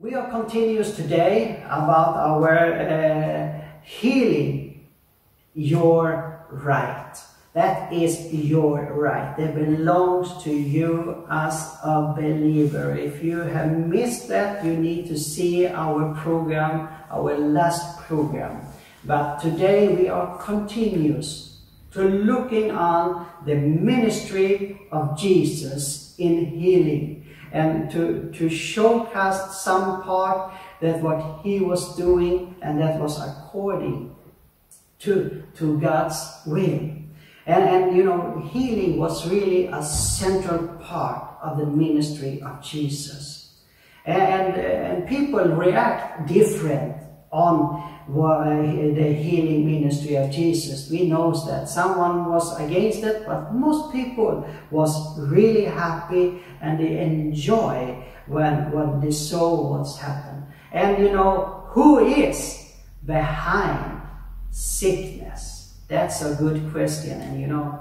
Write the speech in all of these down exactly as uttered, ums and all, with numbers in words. We are continuous today about our uh, healing your right. That is your right. That belongs to you as a believer. If you have missed that, you need to see our program, our last program. But today we are continuous to looking on the ministry of Jesus in healing. And to, to showcase some part that what he was doing and that was according to, to God's will. And, and you know, healing was really a central part of the ministry of Jesus. And, and people react different on the healing ministry of Jesus. We know that someone was against it, but most people was really happy and they enjoy when, when they saw what's happened. And you know, who is behind sickness? That's a good question. And you know,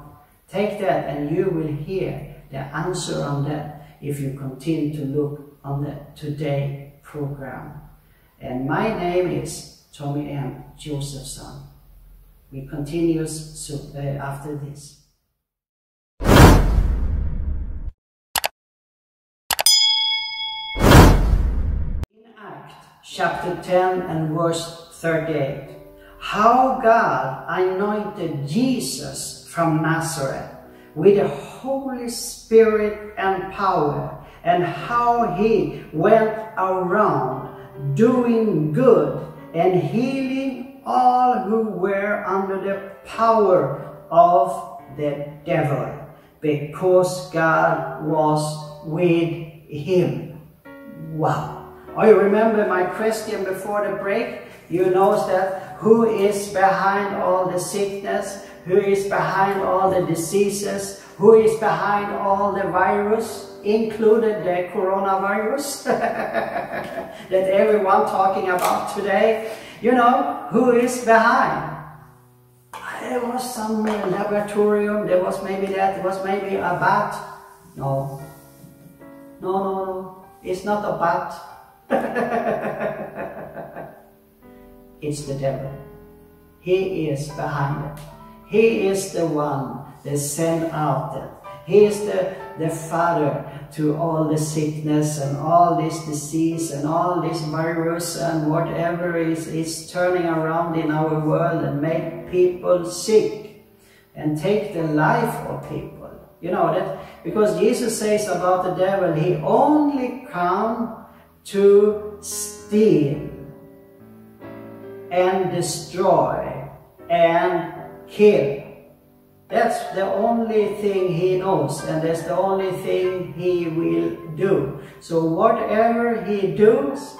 take that and you will hear the answer on that if you continue to look on the Today program. And my name is Tommy M. Josefsson. We continue uh, after this. In Acts chapter ten and verse thirty-eight, how God anointed Jesus from Nazareth with the Holy Spirit and power, and how he went around doing good and healing all who were under the power of the devil, because God was with him. Wow! I remember my question before the break. You know that who is behind all the sickness, who is behind all the diseases, who is behind all the virus, included the coronavirus that everyone talking about today. You know, who is behind? There was some laboratorium, there was maybe that, there was maybe a bat. No, no, no, no, it's not a bat. It's the devil. He is behind it. He is the one that sent out that. He is the, the father to all the sickness and all this disease and all this virus and whatever is, is turning around in our world and make people sick and take the life of people. You know that? Because Jesus says about the devil, he only come to steal and destroy and kill. That's the only thing he knows, and that's the only thing he will do. So whatever he does,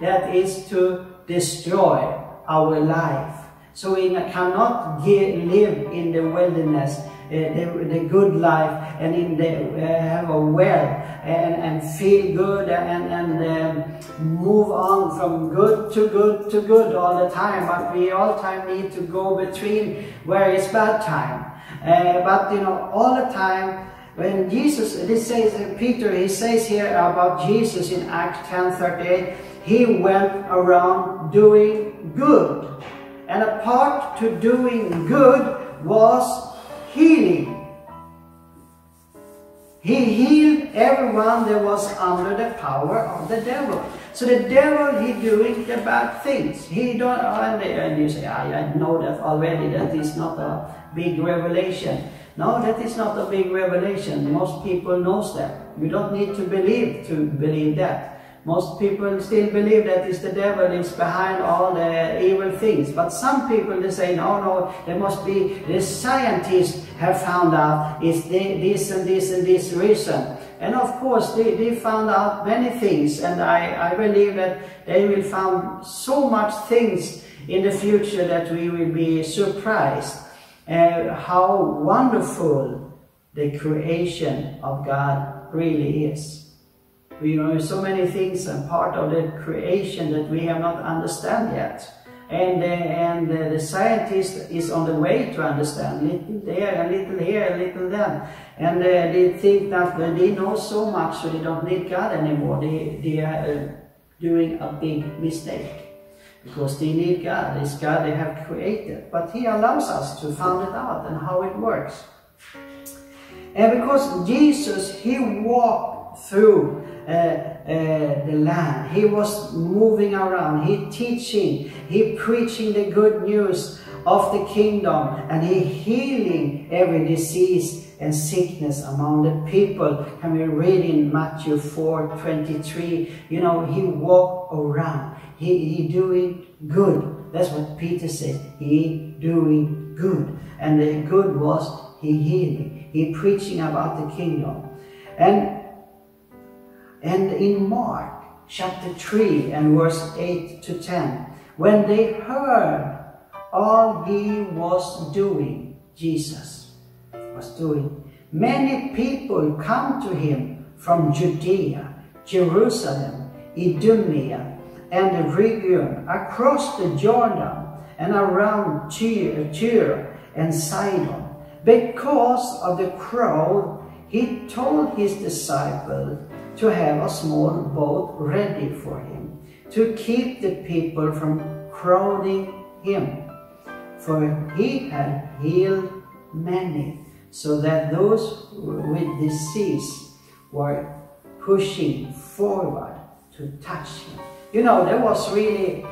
that is to destroy our life. So we cannot give, live in the wilderness, uh, the, the good life, and in the, uh, have a well, and, and feel good, and, and um, move on from good to good to good all the time. But we all time need to go between where it's bad time. Uh, but you know, all the time when Jesus, this says uh, Peter, he says here about Jesus in Acts ten thirty-eight, he went around doing good, and a part to doing good was healing. He healed everyone that was under the power of the devil. So the devil, he doing the bad things. He don't, and, they, and you say, I, I know that already, that is not a big revelation. No, that is not a big revelation. Most people knows that. You don't need to believe to believe that. Most people still believe that it's the devil is behind all the evil things. But some people, they say, no, no, there must be, the scientists have found out it's this and this and this reason. And of course, they, they found out many things, and I, I believe that they will find so much things in the future that we will be surprised uh, how wonderful the creation of God really is. We know so many things and part of the creation that we have not understand yet. And, uh, and uh, the scientist is on the way to understand, little there, a little here, a little there. And uh, they think that they know so much, so they don't need God anymore. They, they uh, doing a big mistake. Because they need God, it's God they have created. But He allows us to find it out and how it works. And because Jesus, He walked through uh, uh, the land. He was moving around, He teaching, He preaching the good news of the kingdom, and He healing every disease and sickness among the people. Can we read in Matthew four twenty-three? You know, He walked around. He, he doing good. That's what Peter said. He doing good. And the good was He healing. He preaching about the kingdom. And, and in Mark chapter three and verse eight to ten, when they heard all He was doing, Jesus was doing, many people come to Him from Judea, Jerusalem, Idumea, and the region across the Jordan and around Tyre, Tyre and Sidon. Because of the crowd, He told His disciples to have a small boat ready for Him, to keep the people from crowding Him. For He had healed many, so that those with disease were pushing forward to touch Him. You know, there was really,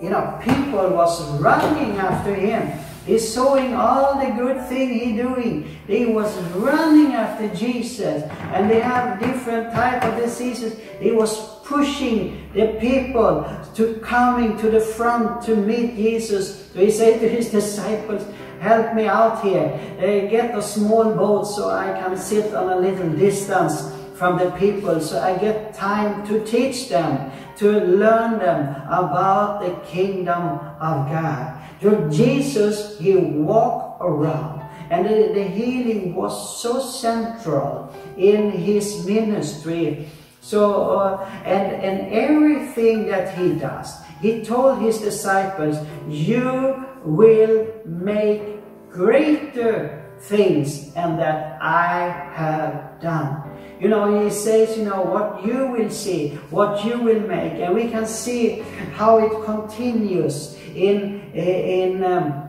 you know, people was running after Him. He's showing all the good thing He doing. They was running after Jesus, and they have different type of diseases. He was pushing the people to coming to the front to meet Jesus. So He said to His disciples, help me out here. Uh, get a small boat so I can sit on a little distance from the people, so I get time to teach them, to learn them about the kingdom of God. Through Jesus, He walked around, and the, the healing was so central in His ministry. So, uh, and, and everything that He does, He told His disciples, you will make greater things than that I have done. You know, He says, you know, what you will see, what you will make. And we can see how it continues in, in, um,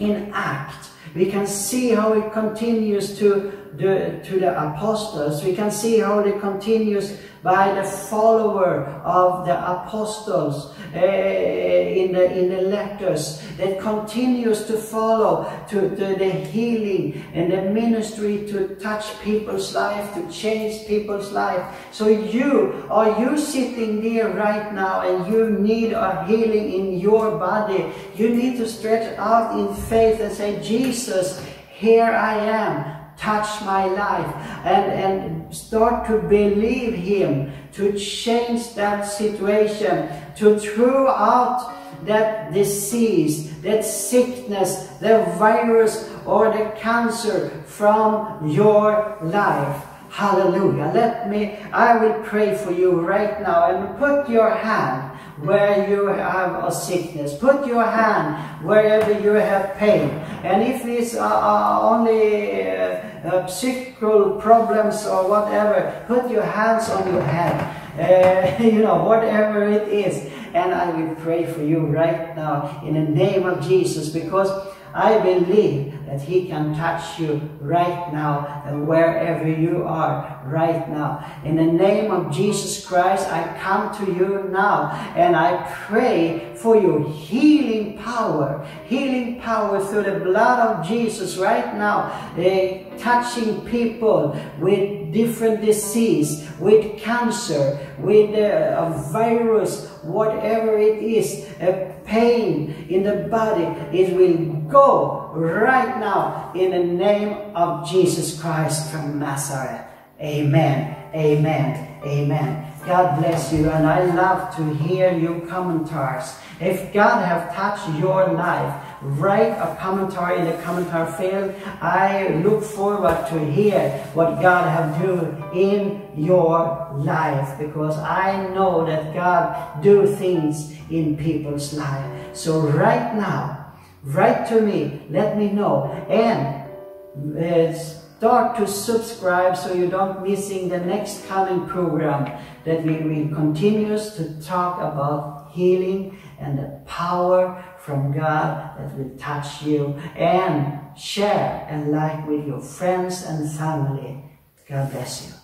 in Acts. We can see how it continues to the, to the apostles. We can see how it continues by the follower of the apostles uh, in, the, in the letters that continues to follow to, to the healing and the ministry to touch people's life, to change people's life. So you, are you sitting there right now and you need a healing in your body? You need to stretch out in faith and say, Jesus, here I am. Touch my life, and, and start to believe Him, to change that situation, to throw out that disease, that sickness, the virus or the cancer from your life. Hallelujah. Let me, I will pray for you right now, and put your hand where you have a sickness. Put your hand wherever you have pain. And if it's uh, only uh, uh, psychical problems or whatever, put your hands on your head. Uh, you know, whatever it is. And I will pray for you right now in the name of Jesus, because I believe that He can touch you right now and wherever you are right now. In the name of Jesus Christ, I come to you now and I pray for your healing power, healing power through the blood of Jesus right now, uh, touching people with different disease, with cancer, with uh, a virus, whatever it is, uh, pain in the body. It will go right now in the name of Jesus Christ from Nazareth. Amen, amen, amen. God bless you, and I love to hear your commentaries. If God have touched your life, write a commentary in the commentary field. I look forward to hear what God have done in your life, because I know that God do things in people's life. So right now, write to me, let me know, and uh, start to subscribe so you don't missing the next coming program that we will continue to talk about healing and the power from God that will touch you, and share and like with your friends and family. God bless you.